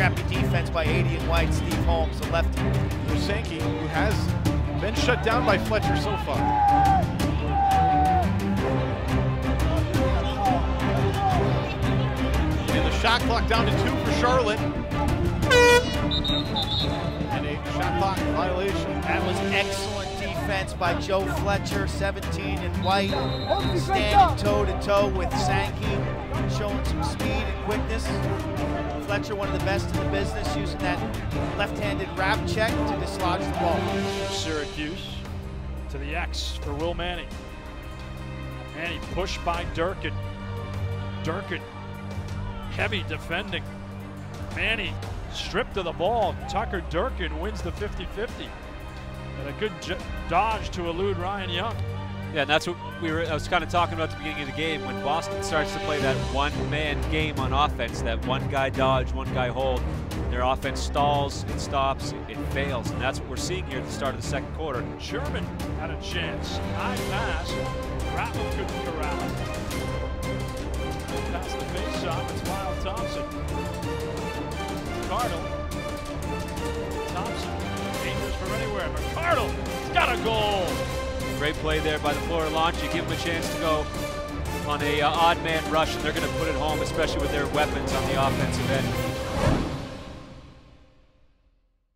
telegraphed the defense by A.D. White, Steve Holmes, the lefty. For Sankey, who has been shut down by Fletcher so far. And the shot clock down to 2 for Charlotte. And a shot clock violation. That was excellent defense by Joe Fletcher, 17, and White standing toe-to-toe with Sankey. Showing some speed and quickness. Fletcher, one of the best in the business, using that left-handed wrap check to dislodge the ball. From Syracuse to the X for Will Manny. Manny pushed by Durkin. Durkin, heavy defending. Manny stripped of the ball. Tucker Durkin wins the 50-50. And a good dodge to elude Ryan Young. Yeah, and that's what I was kind of talking about at the beginning of the game. When Boston starts to play that one-man game on offense, that one guy dodge, one guy hold, their offense stalls, it stops, it fails. And that's what we're seeing here at the start of the second quarter. Sherman had a chance. High pass. Rappel couldn't corral it. That's the face-off. It's Miles Thompson. Cardle. Thompson. Dangerous from anywhere. But Cardle has got a goal. Great play there by the Florida Launch. You give them a chance to go on a odd man rush, and they're going to put it home, especially with their weapons on the offensive end.